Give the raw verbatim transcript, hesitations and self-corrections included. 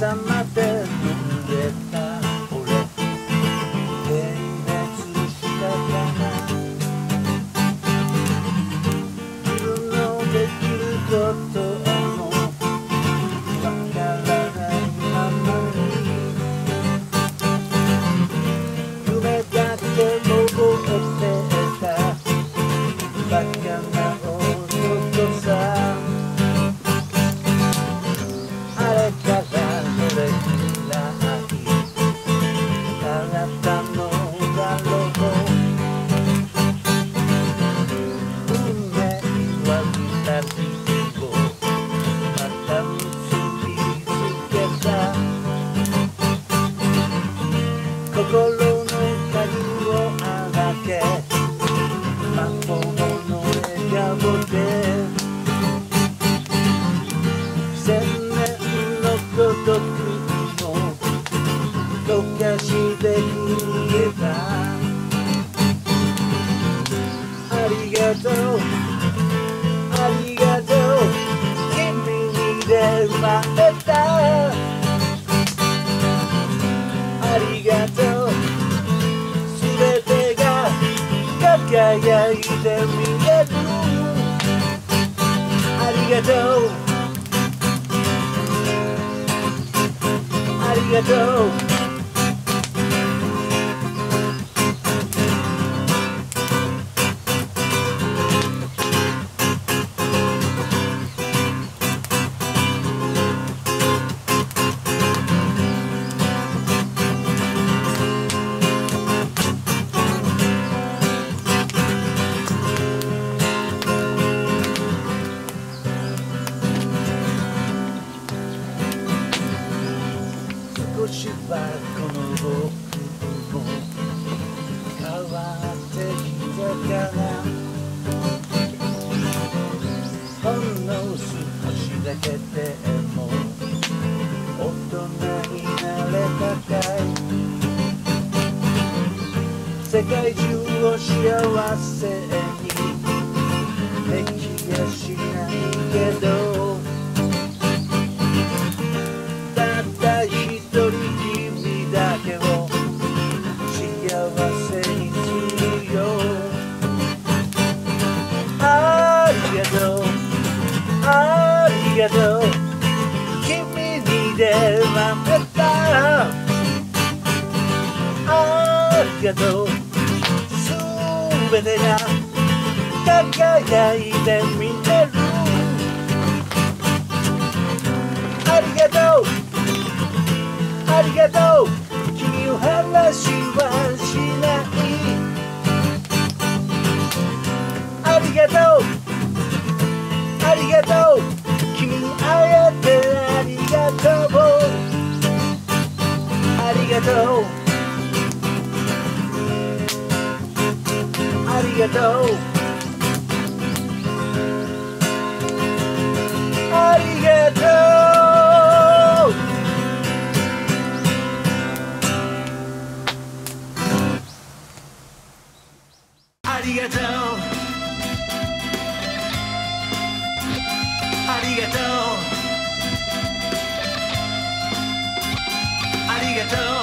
ありがとうありがとうありがとう。